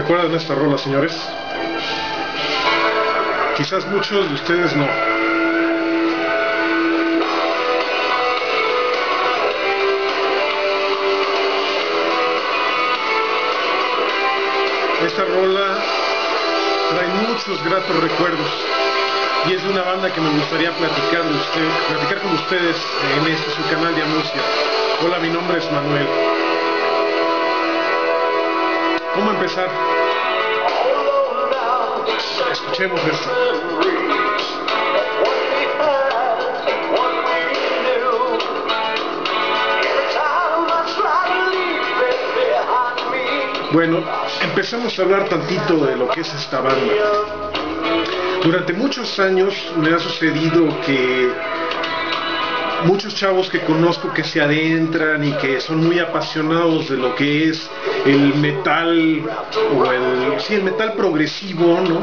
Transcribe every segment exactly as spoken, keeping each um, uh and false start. recuerdan esta rola, señores? Quizás muchos de ustedes no. Esta rola trae muchos gratos recuerdos y es de una banda que me gustaría platicar, de usted, platicar con ustedes en este su canal de Amurcia. Hola, mi nombre es Manuel. ¿Cómo empezar? Escuchemos esto. Bueno, empezamos a hablar tantito de lo que es esta banda. Durante muchos años me ha sucedido que muchos chavos que conozco que se adentran y que son muy apasionados de lo que es el metal, o el, sí, el metal progresivo, ¿no?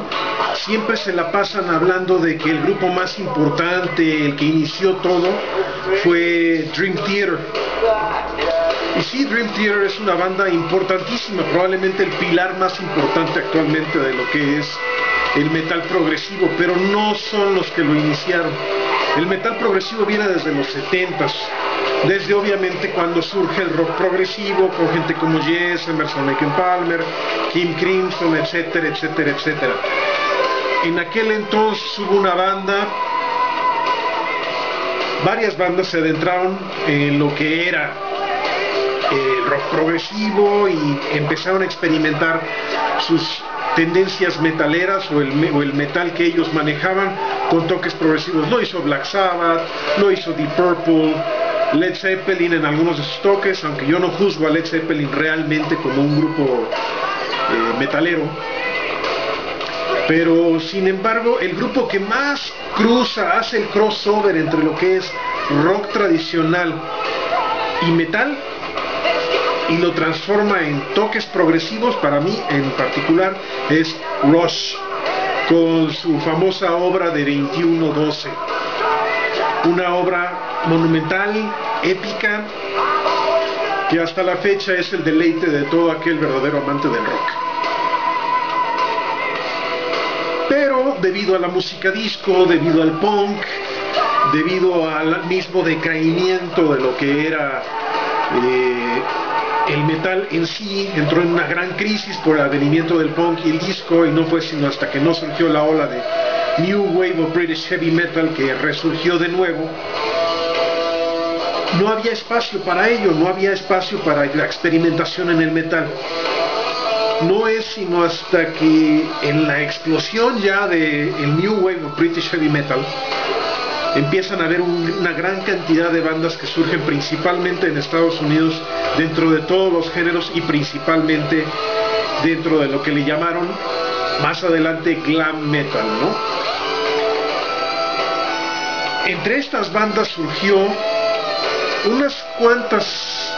Siempre se la pasan hablando de que el grupo más importante, el que inició todo, fue Dream Theater. Y sí, Dream Theater es una banda importantísima, probablemente el pilar más importante actualmente de lo que es el metal progresivo, pero no son los que lo iniciaron. El metal progresivo viene desde los setentas, desde obviamente cuando surge el rock progresivo, con gente como Yes, Emerson, Lake and Palmer, King Crimson, etcétera, etcétera, etcétera. En aquel entonces hubo una banda, varias bandas se adentraron en lo que era el rock progresivo y empezaron a experimentar sus tendencias metaleras o el, o el metal que ellos manejaban con toques progresivos. Lo hizo Black Sabbath, lo hizo Deep Purple, Led Zeppelin en algunos de sus toques, aunque yo no juzgo a Led Zeppelin realmente como un grupo eh, metalero. Pero sin embargo, el grupo que más cruza, hace el crossover entre lo que es rock tradicional y metal, y lo transforma en toques progresivos, para mí en particular, es Rush, con su famosa obra de veintiuno doce. Una obra monumental, épica, que hasta la fecha es el deleite de todo aquel verdadero amante del rock. Pero debido a la música disco, debido al punk, debido al mismo decaimiento de lo que era... Eh, el metal en sí, entró en una gran crisis por el advenimiento del punk y el disco, y no fue sino hasta que no surgió la ola de New Wave of British Heavy Metal que resurgió de nuevo. No había espacio para ello, no había espacio para la experimentación en el metal. No es sino hasta que en la explosión ya del de New Wave of British Heavy Metal empiezan a haber un, una gran cantidad de bandas que surgen principalmente en Estados Unidos, dentro de todos los géneros y principalmente dentro de lo que le llamaron más adelante glam metal, ¿no? Entre estas bandas surgió unas cuantas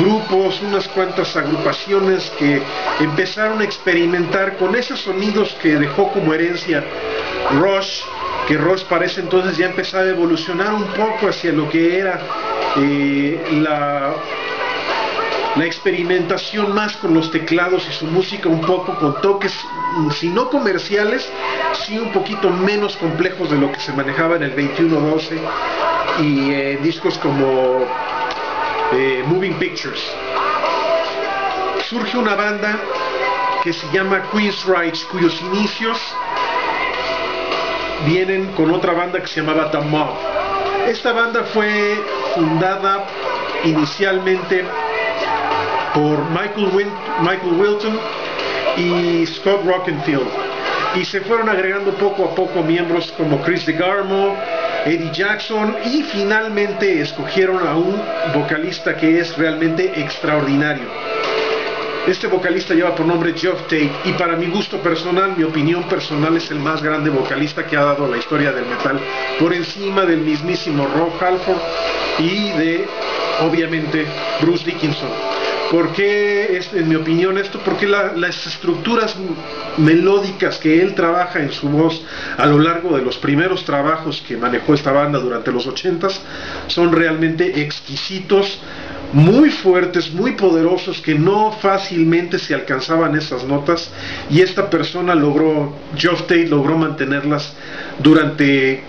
grupos, unas cuantas agrupaciones que empezaron a experimentar con esos sonidos que dejó como herencia Rush, que Rush parece entonces ya empezaba a evolucionar un poco hacia lo que era eh, la, la experimentación más con los teclados y su música un poco con toques, si no comerciales, sí un poquito menos complejos de lo que se manejaba en el veintiuno doce y eh, discos como eh, Moving Pictures. Surge una banda que se llama Queensrÿche, cuyos inicios vienen con otra banda que se llamaba The Mob. Esta banda fue fundada inicialmente por Michael, Win Michael Wilton y Scott Rockenfield, y se fueron agregando poco a poco miembros como Chris DeGarmo, Eddie Jackson, y finalmente escogieron a un vocalista que es realmente extraordinario. Este vocalista lleva por nombre Geoff Tate, y para mi gusto personal, mi opinión personal, es el más grande vocalista que ha dado la historia del metal, por encima del mismísimo Rob Halford y de, obviamente, Bruce Dickinson. ¿Por qué es, en mi opinión, esto? Porque la, las estructuras melódicas que él trabaja en su voz a lo largo de los primeros trabajos que manejó esta banda durante los ochentas son realmente exquisitos, muy fuertes, muy poderosos, que no fácilmente se alcanzaban esas notas, y esta persona logró, Geoff Tate logró mantenerlas durante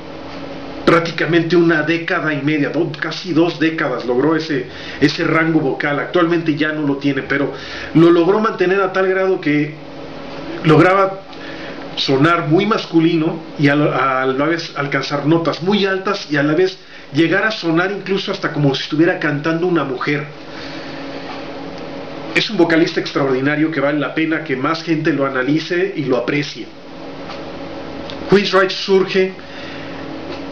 prácticamente una década y media, do, casi dos décadas logró ese, ese rango vocal. Actualmente ya no lo tiene, pero lo logró mantener a tal grado que lograba sonar muy masculino y a la, a la vez alcanzar notas muy altas, y a la vez llegar a sonar incluso hasta como si estuviera cantando una mujer. Es un vocalista extraordinario que vale la pena que más gente lo analice y lo aprecie. Queensrÿche surge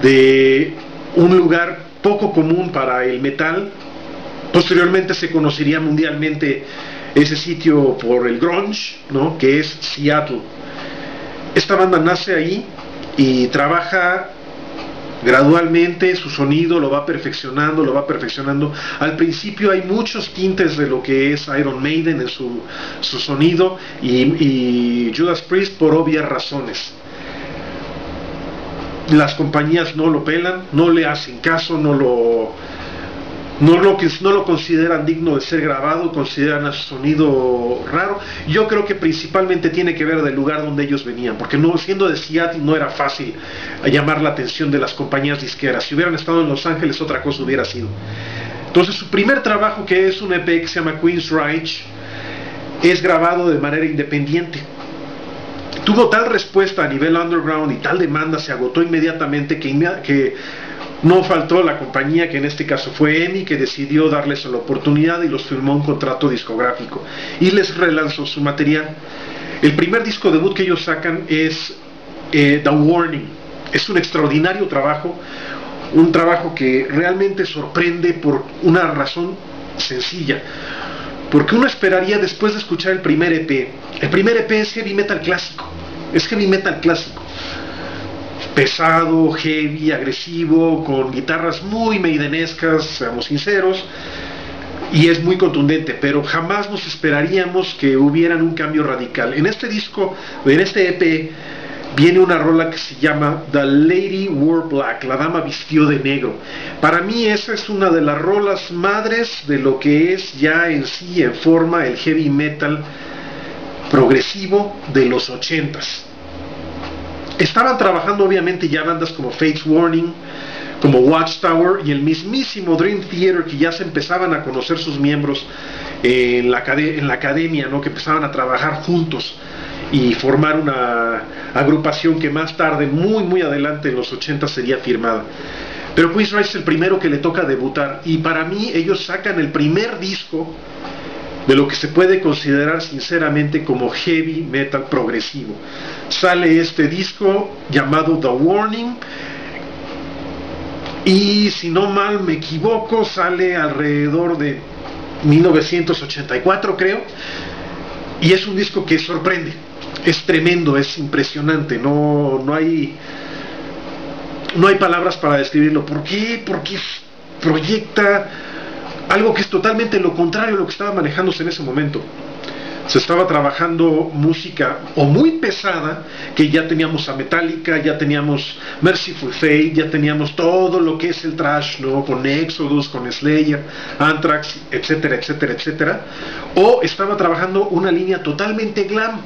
de un lugar poco común para el metal. Posteriormente se conocería mundialmente ese sitio por el grunge, ¿no?, que es Seattle. Esta banda nace ahí y trabaja gradualmente su sonido, lo va perfeccionando, lo va perfeccionando. Al principio hay muchos tintes de lo que es Iron Maiden en su, su sonido y, y Judas Priest, por obvias razones. Las compañías no lo pelan, no le hacen caso, no lo, no lo, no lo consideran digno de ser grabado, consideran a su sonido raro. Yo creo que principalmente tiene que ver del lugar donde ellos venían, porque no, siendo de Seattle no era fácil llamar la atención de las compañías disqueras. Si hubieran estado en Los Ángeles, otra cosa hubiera sido. Entonces su primer trabajo, que es un E P que se llama Queensrÿche, es grabado de manera independiente. Tuvo tal respuesta a nivel underground y tal demanda, se agotó inmediatamente, que, que no faltó la compañía, que en este caso fue E M I, que decidió darles la oportunidad y los firmó un contrato discográfico y les relanzó su material. El primer disco debut que ellos sacan es eh, The Warning. Es un extraordinario trabajo, un trabajo que realmente sorprende por una razón sencilla. Porque uno esperaría, después de escuchar el primer E P, el primer E P es heavy metal clásico, es heavy metal clásico, pesado, heavy, agresivo, con guitarras muy maidenescas, seamos sinceros, y es muy contundente, pero jamás nos esperaríamos que hubieran un cambio radical. En este disco, en este E P, viene una rola que se llama The Lady Wore Black, la dama vistió de negro. Para mí esa es una de las rolas madres de lo que es ya en sí, en forma, el heavy metal progresivo de los ochentas. Estaban trabajando obviamente ya bandas como Fates Warning, como Watchtower y el mismísimo Dream Theater, que ya se empezaban a conocer sus miembros en la, en la academia, ¿no?, que empezaban a trabajar juntos y formar una agrupación que más tarde, muy muy adelante en los ochenta, sería firmada. Pero Queensrÿche es el primero que le toca debutar, y para mí ellos sacan el primer disco de lo que se puede considerar sinceramente como heavy metal progresivo. Sale este disco llamado The Warning, y si no mal me equivoco sale alrededor de mil novecientos ochenta y cuatro, creo, y es un disco que sorprende. Es tremendo, es impresionante, no, no hay no hay palabras para describirlo. ¿Por qué? Porque proyecta algo que es totalmente lo contrario a lo que estaba manejándose en ese momento. Se estaba trabajando música o muy pesada, que ya teníamos a Metallica, ya teníamos Mercyful Fate, ya teníamos todo lo que es el thrash, ¿no?, con Exodus, con Slayer, Anthrax, etcétera, etcétera, etcétera. O estaba trabajando una línea totalmente glam,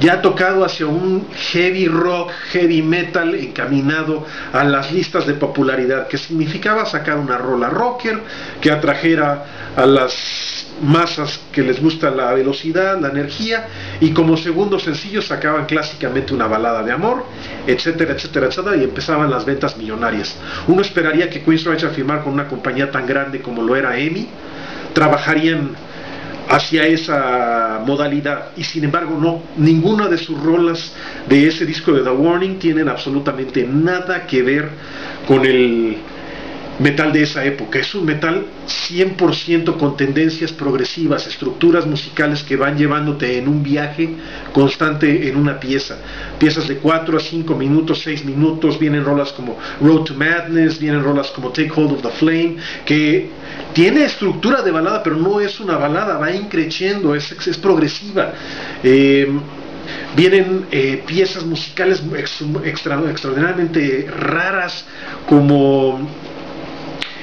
ya tocado hacia un heavy rock, heavy metal, encaminado a las listas de popularidad, que significaba sacar una rola rocker que atrajera a las masas que les gusta la velocidad, la energía, y como segundo sencillo sacaban clásicamente una balada de amor, etcétera, etcétera, etcétera, y empezaban las ventas millonarias. Uno esperaría que Queensrÿche, al firmar con una compañía tan grande como lo era E M I, trabajarían hacia esa modalidad, y sin embargo no, ninguna de sus rolas de ese disco de The Warning tienen absolutamente nada que ver con el metal de esa época. Es un metal cien por ciento con tendencias progresivas, estructuras musicales que van llevándote en un viaje constante en una pieza. Piezas de cuatro a cinco minutos, seis minutos, vienen rolas como Road to Madness, vienen rolas como Take Hold of the Flame, que tiene estructura de balada, pero no es una balada, va increciendo, es, es progresiva. Eh, Vienen eh, piezas musicales extra, extraordinariamente raras, como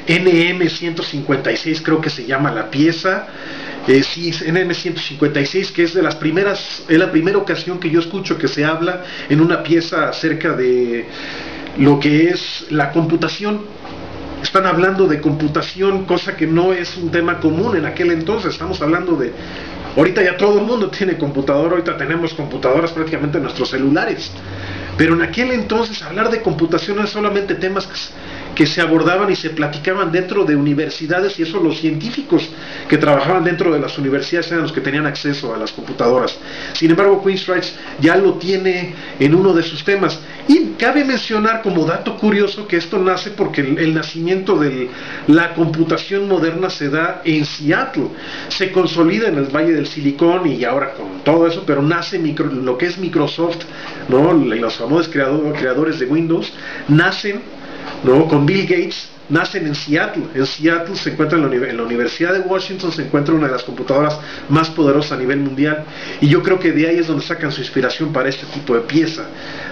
N M ciento cincuenta y seis creo que se llama la pieza. Eh, sí, es N M ciento cincuenta y seis, que es de las primeras, es la primera ocasión que yo escucho que se habla en una pieza acerca de lo que es la computación. Están hablando de computación, cosa que no es un tema común en aquel entonces. Estamos hablando de... Ahorita ya todo el mundo tiene computadora, ahorita tenemos computadoras prácticamente en nuestros celulares. Pero en aquel entonces hablar de computación era solamente temas que se abordaban y se platicaban dentro de universidades, y eso los científicos que trabajaban dentro de las universidades eran los que tenían acceso a las computadoras. Sin embargo, Queensrÿche ya lo tiene en uno de sus temas. Y cabe mencionar como dato curioso que esto nace porque el, el nacimiento de la computación moderna se da en Seattle. Se consolida en el Valle del Silicón y ahora con todo eso, pero nace micro, lo que es Microsoft, ¿no? Los famosos creador, creadores de Windows nacen, ¿no?, con Bill Gates, nacen en Seattle. En Seattle se encuentra en la, en la Universidad de Washington, se encuentra una de las computadoras más poderosas a nivel mundial, y yo creo que de ahí es donde sacan su inspiración para este tipo de pieza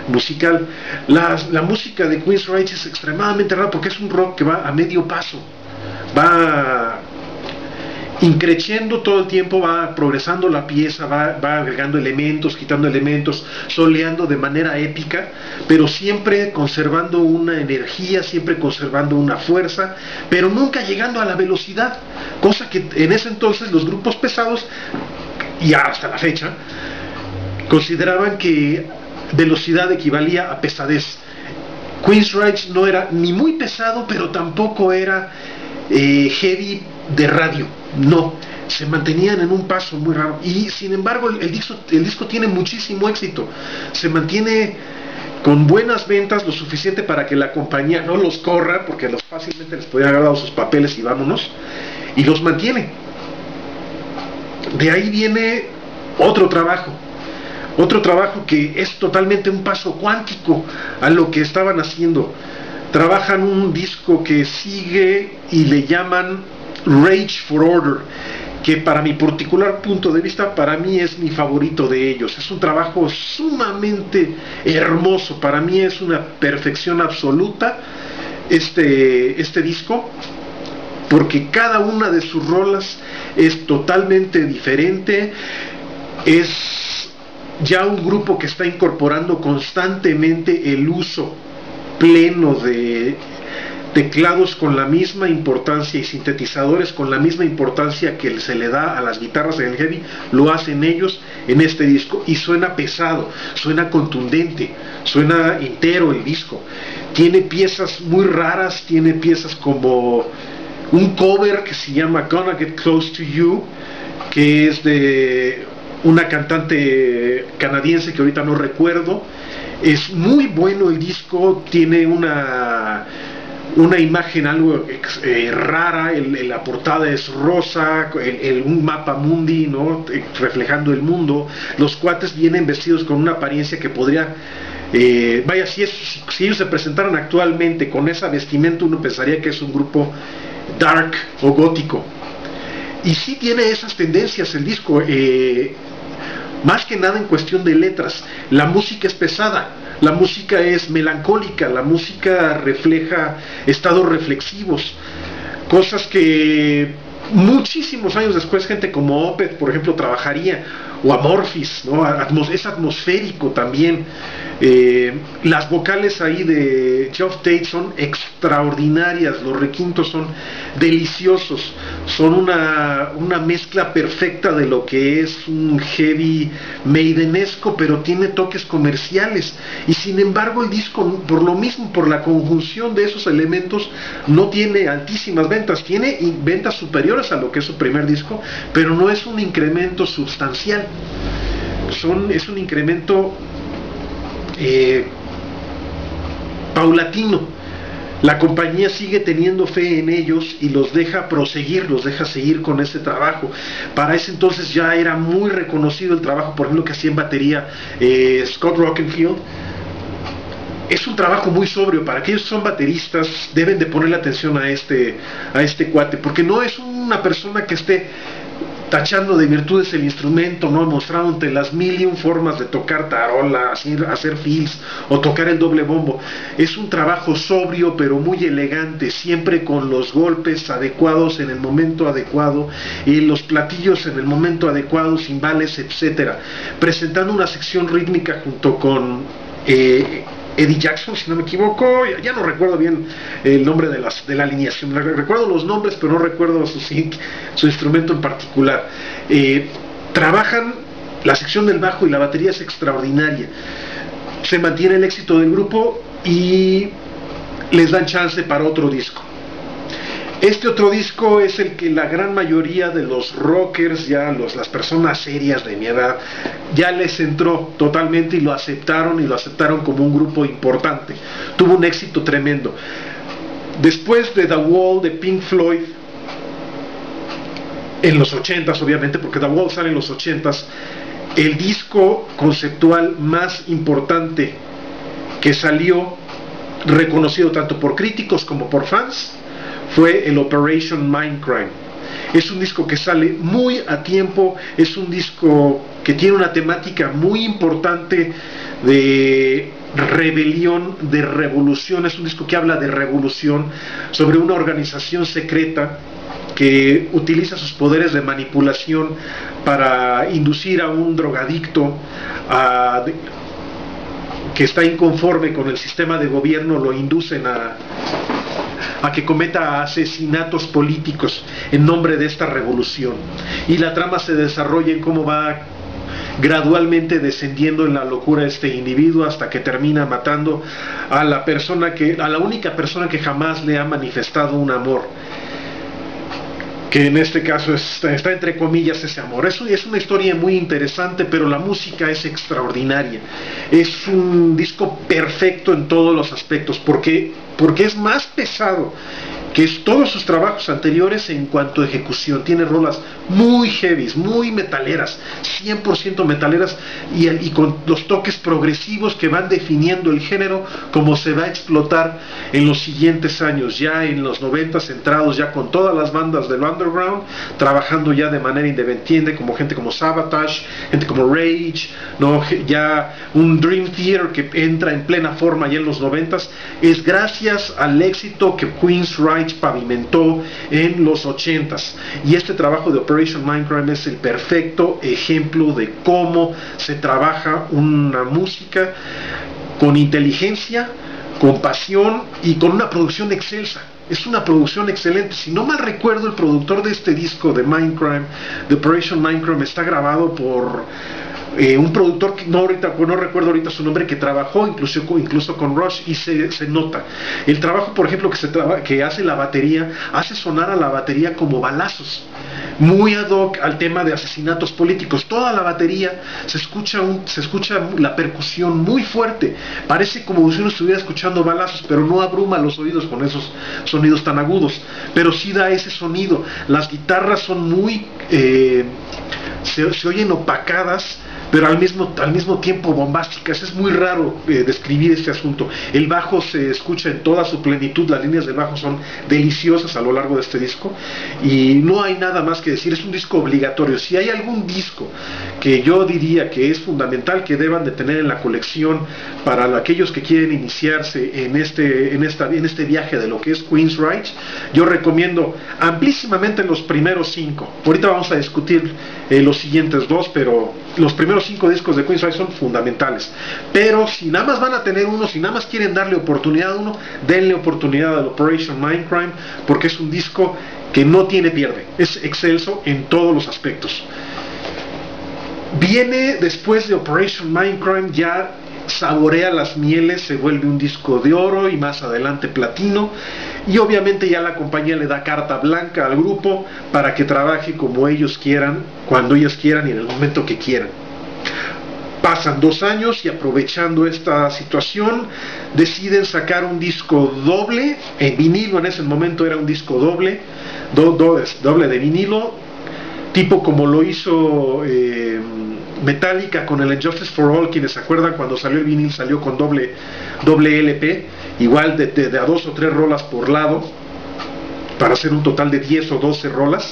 musical. La, la música de Queensrÿche es extremadamente rara porque es un rock que va a medio paso, va increciendo todo el tiempo, va progresando la pieza, va, va agregando elementos, quitando elementos, soleando de manera épica, pero siempre conservando una energía, siempre conservando una fuerza, pero nunca llegando a la velocidad, cosa que en ese entonces los grupos pesados, y hasta la fecha, consideraban que velocidad equivalía a pesadez. Queensrÿche no era ni muy pesado, pero tampoco era eh, heavy de radio. No, se mantenían en un paso muy raro. Y sin embargo el, el, disco, el disco tiene muchísimo éxito. Se mantiene con buenas ventas, lo suficiente para que la compañía no los corra, porque los fácilmente les podían haber dado sus papeles y vámonos. Y los mantiene. De ahí viene otro trabajo. Otro trabajo que es totalmente un paso cuántico a lo que estaban haciendo. Trabajan un disco que sigue y le llaman Rage for Order, que para mi particular punto de vista, para mí es mi favorito de ellos. Es un trabajo sumamente hermoso, para mí es una perfección absoluta este, este disco, porque cada una de sus rolas es totalmente diferente. Es ya un grupo que está incorporando constantemente el uso pleno de teclados con la misma importancia y sintetizadores con la misma importancia que se le da a las guitarras en el heavy. Lo hacen ellos en este disco y suena pesado, suena contundente, suena entero el disco. Tiene piezas muy raras, tiene piezas como un cover que se llama Gonna Get Close to You, que es de una cantante canadiense que ahorita no recuerdo. Es muy bueno el disco, tiene una una imagen algo eh, rara, el, el, la portada es rosa, el, el, un mapa mundi, ¿no?, reflejando el mundo. Los cuates vienen vestidos con una apariencia que podría, eh, vaya, si, es, si ellos se presentaran actualmente con esa vestimenta, uno pensaría que es un grupo dark o gótico, y sí tiene esas tendencias el disco, eh, más que nada en cuestión de letras. La música es pesada, la música es melancólica, la música refleja estados reflexivos, cosas que muchísimos años después gente como Opeth, por ejemplo, trabajaría, o Amorphis, ¿no? Atmos es atmosférico también. Eh, las vocales ahí de Geoff Tate son extraordinarias, los requintos son deliciosos, son una, una mezcla perfecta de lo que es un heavy maidenesco, pero tiene toques comerciales, y sin embargo el disco, por lo mismo, por la conjunción de esos elementos, no tiene altísimas ventas. Tiene ventas superiores a lo que es su primer disco, pero no es un incremento sustancial. Son, es un incremento eh, paulatino. La compañía sigue teniendo fe en ellos y los deja proseguir, los deja seguir con este trabajo. Para ese entonces ya era muy reconocido el trabajo, por ejemplo, que hacía en batería eh, Scott Rockenfield. Es un trabajo muy sobrio. Para aquellos que son bateristas, deben de ponerle atención a este, a este cuate, porque no es una persona que esté tachando de virtudes el instrumento, ¿no? Mostrándote las mil y un formas de tocar tarola, hacer, hacer fills o tocar el doble bombo. Es un trabajo sobrio pero muy elegante, siempre con los golpes adecuados en el momento adecuado y los platillos en el momento adecuado, cimbales, etcétera, presentando una sección rítmica junto con eh, Eddie Jackson, si no me equivoco. Ya no recuerdo bien el nombre de, las, de la alineación. Recuerdo los nombres, pero no recuerdo su, su instrumento en particular. Eh, trabajan la sección del bajo y la batería es extraordinaria. Se mantiene el éxito del grupo y les dan chance para otro disco. Este otro disco es el que la gran mayoría de los rockers, ya los, las personas serias de mi edad, ya les entró totalmente y lo aceptaron, y lo aceptaron como un grupo importante. Tuvo un éxito tremendo. Después de The Wall de Pink Floyd, en los ochentas obviamente, porque The Wall sale en los ochentas, el disco conceptual más importante que salió, reconocido tanto por críticos como por fans, fue el Operation Mindcrime. Es un disco que sale muy a tiempo, es un disco que tiene una temática muy importante de rebelión, de revolución. Es un disco que habla de revolución, sobre una organización secreta que utiliza sus poderes de manipulación para inducir a un drogadicto a... que está inconforme con el sistema de gobierno, lo inducen a, a que cometa asesinatos políticos en nombre de esta revolución. Y la trama se desarrolla en cómo va gradualmente descendiendo en la locura este individuo, hasta que termina matando a la persona que, a la única persona que jamás le ha manifestado un amor, que en este caso está, está entre comillas ese amor. Es, es una historia muy interesante, pero la música es extraordinaria. Es un disco perfecto en todos los aspectos, porque, porque es más pesado que es todos sus trabajos anteriores en cuanto a ejecución. Tiene rolas muy heavies, muy metaleras, cien por ciento metaleras, y, y con los toques progresivos que van definiendo el género, como se va a explotar en los siguientes años, ya en los noventas, entrados ya con todas las bandas del underground, trabajando ya de manera independiente, como gente como Sabotage, gente como Rage, ¿no? Ya un Dream Theater que entra en plena forma ya en los noventas. Es gracias al éxito que Queensrÿche pavimentó en los ochentas, y este trabajo de Operation Mindcrime es el perfecto ejemplo de cómo se trabaja una música con inteligencia, con pasión y con una producción excelsa. Es una producción excelente. Si no mal recuerdo, el productor de este disco de Mindcrime, de Operation Mindcrime, está grabado por Eh, un productor que no, ahorita, no recuerdo ahorita su nombre, que trabajó incluso, incluso con Rush, y se, se nota el trabajo, por ejemplo, que, se traba, que hace la batería, hace sonar a la batería como balazos, muy ad hoc al tema de asesinatos políticos. Toda la batería se escucha, un, se escucha la percusión muy fuerte, parece como si uno estuviera escuchando balazos, pero no abruma los oídos con esos sonidos tan agudos, pero sí da ese sonido. Las guitarras son muy... Eh, se, se oyen opacadas, pero al mismo, al mismo tiempo bombásticas. Es muy raro eh, describir este asunto. El bajo se escucha en toda su plenitud, las líneas del bajo son deliciosas a lo largo de este disco, y no hay nada más que decir. Es un disco obligatorio. Si hay algún disco que yo diría que es fundamental que deban de tener en la colección para aquellos que quieren iniciarse en este, en esta, en este viaje de lo que es Queensrÿche, yo recomiendo amplísimamente los primeros cinco. Ahorita vamos a discutir eh, los siguientes dos, pero los primeros cinco discos de Queensrÿche son fundamentales. Pero si nada más van a tener uno, si nada más quieren darle oportunidad a uno, denle oportunidad al Operation Mindcrime, porque es un disco que no tiene pierde, es excelso en todos los aspectos. Viene después de Operation Mindcrime, ya saborea las mieles, se vuelve un disco de oro y más adelante platino, y obviamente ya la compañía le da carta blanca al grupo para que trabaje como ellos quieran, cuando ellos quieran y en el momento que quieran. Pasan dos años y, aprovechando esta situación, deciden sacar un disco doble en vinilo. En ese momento era un disco doble, do, do, doble de vinilo, tipo como lo hizo eh, Metallica con el Justice for All. Quienes se acuerdan, cuando salió el vinil salió con doble, doble L P, igual de, de, de a dos o tres rolas por lado, para hacer un total de diez o doce rolas.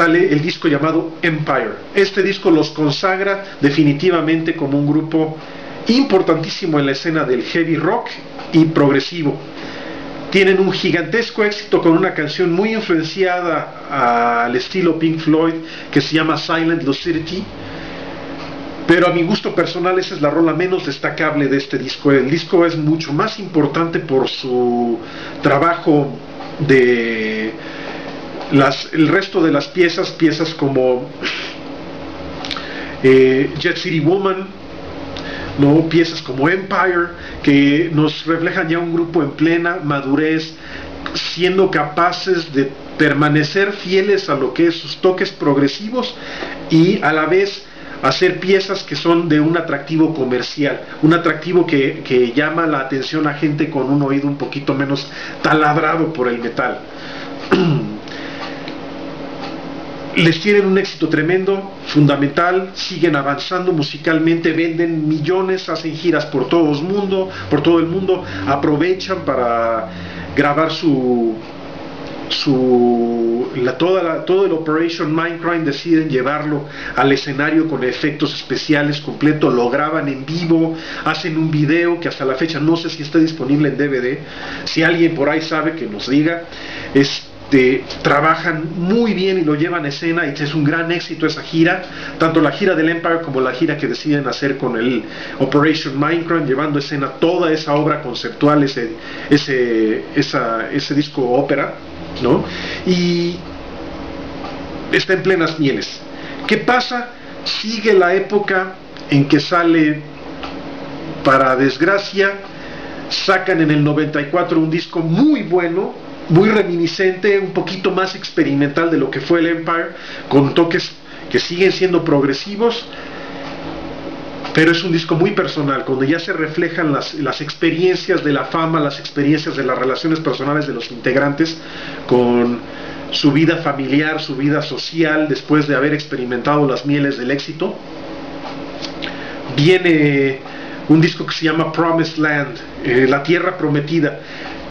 sale el disco llamado Empire. Este disco los consagra definitivamente como un grupo importantísimo en la escena del heavy rock y progresivo. Tienen un gigantesco éxito con una canción muy influenciada al estilo Pink Floyd que se llama Silent Lucidity, pero a mi gusto personal esa es la rola menos destacable de este disco. El disco es mucho más importante por su trabajo de las, el resto de las piezas, piezas como eh, Jet City Woman, ¿no? Piezas como Empire, que nos reflejan ya un grupo en plena madurez, siendo capaces de permanecer fieles a lo que es sus toques progresivos y a la vez hacer piezas que son de un atractivo comercial, un atractivo que, que llama la atención a gente con un oído un poquito menos taladrado por el metal. Les tienen un éxito tremendo, fundamental, siguen avanzando musicalmente, venden millones, hacen giras por todo el mundo, por todo el mundo, aprovechan para grabar su, su la, toda la, todo el Operation Mindcrime, deciden llevarlo al escenario con efectos especiales completo, lo graban en vivo, hacen un video que hasta la fecha no sé si está disponible en D V D, si alguien por ahí sabe que nos diga. Es De, trabajan muy bien y lo llevan a escena, y es un gran éxito esa gira, tanto la gira del Empire como la gira que deciden hacer con el Operation Minecraft, llevando a escena toda esa obra conceptual, ese, ese, esa, ese disco ópera, ¿no? Y está en plenas mieles. ¿Qué pasa? Sigue la época en que sale, para desgracia, sacan en el noventa y cuatro un disco muy bueno, muy reminiscente, un poquito más experimental de lo que fue el Empire, con toques que siguen siendo progresivos, pero es un disco muy personal, donde ya se reflejan las, las experiencias de la fama, las experiencias de las relaciones personales de los integrantes con su vida familiar, su vida social, después de haber experimentado las mieles del éxito. Viene un disco que se llama Promised Land, eh, La Tierra Prometida,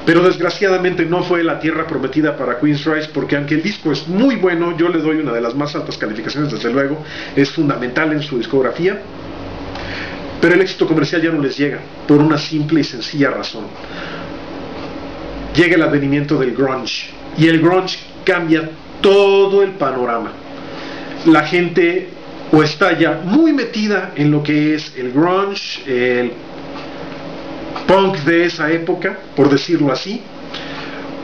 pero desgraciadamente no fue la tierra prometida para Queensrÿche, porque aunque el disco es muy bueno, yo le doy una de las más altas calificaciones, desde luego, es fundamental en su discografía, pero el éxito comercial ya no les llega, por una simple y sencilla razón. Llega el advenimiento del grunge, y el grunge cambia todo el panorama. La gente o está ya muy metida en lo que es el grunge, el punk de esa época, por decirlo así,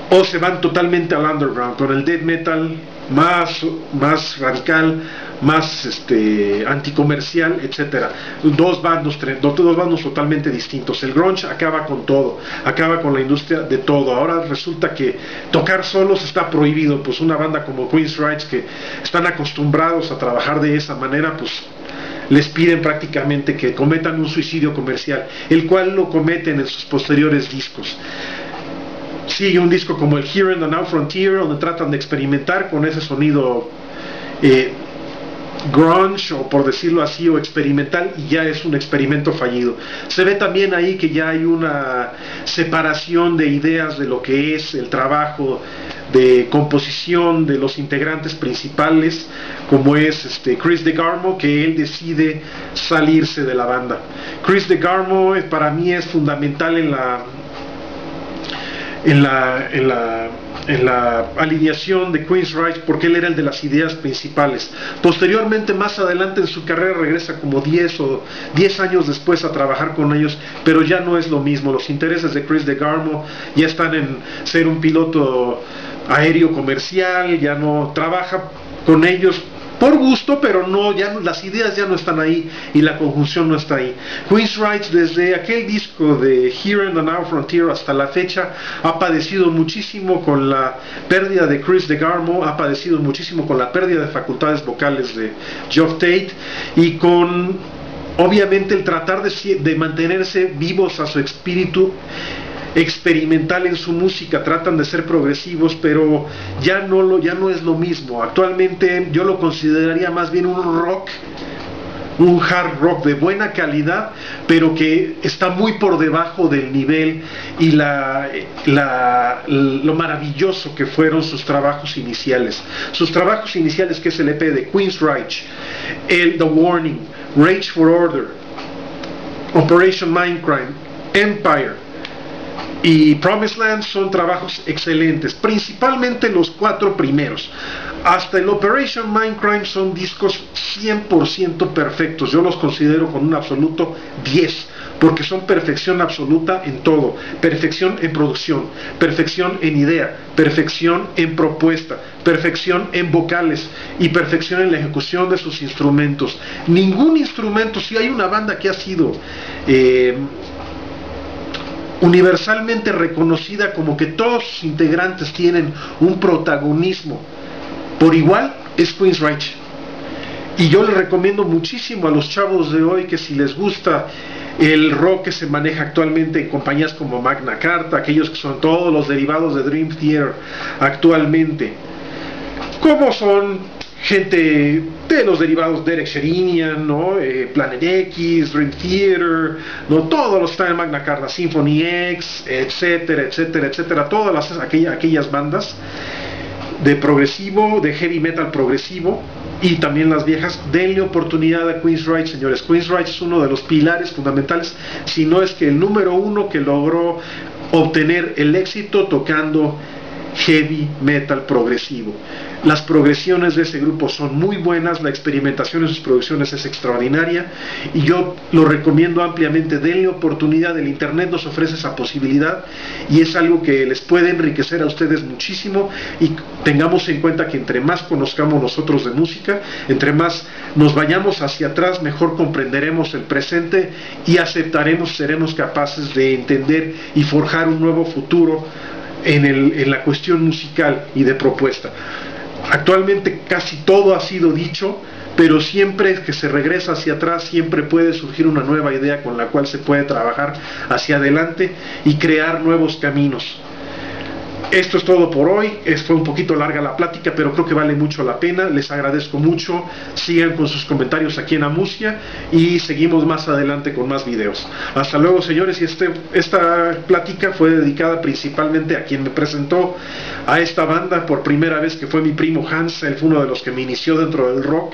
o se van totalmente al underground, con el death metal más, más radical, más este, anticomercial, etcétera. Dos bandos, tres, dos, dos bandos totalmente distintos. El grunge acaba con todo, acaba con la industria de todo. Ahora resulta que tocar solos está prohibido. Pues una banda como Queensrÿche, que están acostumbrados a trabajar de esa manera, pues les piden prácticamente que cometan un suicidio comercial, el cual lo cometen en sus posteriores discos. Sigue un disco como el Here and the Now Frontier, donde tratan de experimentar con ese sonido eh, grunge, o por decirlo así, o experimental, y ya es un experimento fallido. Se ve también ahí que ya hay una separación de ideas de lo que es el trabajo de composición de los integrantes principales, como es este Chris DeGarmo, que él decide salirse de la banda. Chris DeGarmo para mí es fundamental en la en la, en la en la alineación de Queensrÿche, porque él era el de las ideas principales. Posteriormente, más adelante en su carrera, regresa como diez o diez años después a trabajar con ellos, pero ya no es lo mismo. Los intereses de Chris DeGarmo ya están en ser un piloto aéreo comercial, ya no trabaja con ellos por gusto, pero no, ya no, las ideas ya no están ahí y la conjunción no está ahí. Queensrÿche, desde aquel disco de Here and the Now Frontier hasta la fecha, ha padecido muchísimo con la pérdida de Chris DeGarmo, ha padecido muchísimo con la pérdida de facultades vocales de Geoff Tate, y con, obviamente, el tratar de, de mantenerse vivos a su espíritu experimental en su música. Tratan de ser progresivos, pero ya no, lo, ya no es lo mismo. Actualmente yo lo consideraría más bien un rock un hard rock de buena calidad, pero que está muy por debajo del nivel y la, la, lo maravilloso que fueron sus trabajos iniciales. Sus trabajos iniciales, que es el E P de Queensrÿche, el The Warning, Rage for Order, Operation Mindcrime, Empire y Promised Land, son trabajos excelentes, principalmente los cuatro primeros. Hasta el Operation Mindcrime son discos cien por ciento perfectos. Yo los considero con un absoluto diez, porque son perfección absoluta en todo: perfección en producción, perfección en idea, perfección en propuesta, perfección en vocales y perfección en la ejecución de sus instrumentos. Ningún instrumento, si hay una banda que ha sido eh, universalmente reconocida como que todos sus integrantes tienen un protagonismo por igual, es Queensrÿche. Y yo les recomiendo muchísimo a los chavos de hoy que, si les gusta el rock que se maneja actualmente en compañías como Magna Carta, aquellos que son todos los derivados de Dream Theater actualmente, como son gente de los derivados Derek Sherinian, ¿no? eh, Planet X, Dream Theater, ¿no? Todos los que están en Magna Carta, Symphony X, etcétera, etcétera, etcétera, todas las, aquella, aquellas bandas de progresivo, de heavy metal progresivo, y también las viejas. Denle oportunidad a Queensrÿche, señores. Queensrÿche es uno de los pilares fundamentales, si no es que el número uno, que logró obtener el éxito tocando heavy metal progresivo. Las progresiones de ese grupo son muy buenas, la experimentación en sus producciones es extraordinaria, y yo lo recomiendo ampliamente. Denle oportunidad, el internet nos ofrece esa posibilidad y es algo que les puede enriquecer a ustedes muchísimo. Y tengamos en cuenta que entre más conozcamos nosotros de música, entre más nos vayamos hacia atrás, mejor comprenderemos el presente y aceptaremos, seremos capaces de entender y forjar un nuevo futuro En, el, en la cuestión musical y de propuesta. Actualmente casi todo ha sido dicho, pero siempre que se regresa hacia atrás, siempre puede surgir una nueva idea con la cual se puede trabajar hacia adelante y crear nuevos caminos. Esto es todo por hoy. Fue un poquito larga la plática, pero creo que vale mucho la pena. Les agradezco mucho. Sigan con sus comentarios aquí en Amusia y seguimos más adelante con más videos. Hasta luego, señores. Y este, esta plática fue dedicada principalmente a quien me presentó a esta banda por primera vez, que fue mi primo Hans. Él fue uno de los que me inició dentro del rock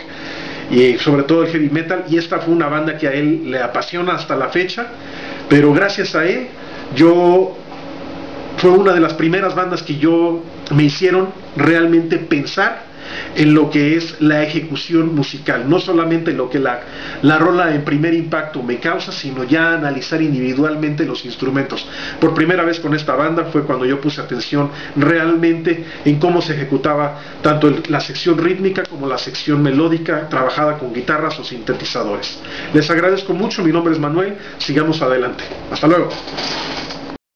y sobre todo el heavy metal, y esta fue una banda que a él le apasiona hasta la fecha. Pero gracias a él, yo... fue una de las primeras bandas que yo me hicieron realmente pensar en lo que es la ejecución musical, no solamente lo que la, la rola en primer impacto me causa, sino ya analizar individualmente los instrumentos. Por primera vez con esta banda fue cuando yo puse atención realmente en cómo se ejecutaba tanto el, la sección rítmica como la sección melódica trabajada con guitarras o sintetizadores. Les agradezco mucho. Mi nombre es Manuel. Sigamos adelante. Hasta luego.